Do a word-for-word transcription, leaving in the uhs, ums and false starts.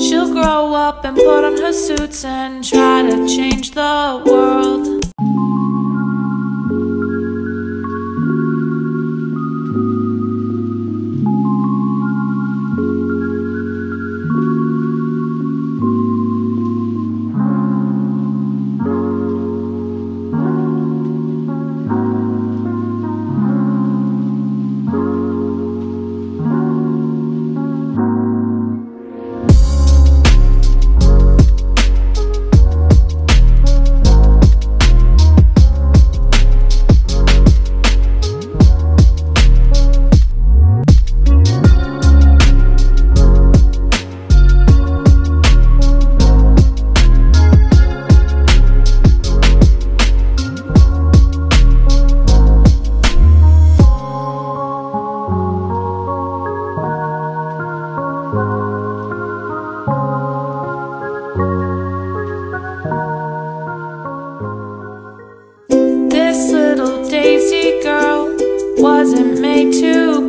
She'll grow up and put on her suits and try to change the world. This little daisy girl wasn't made to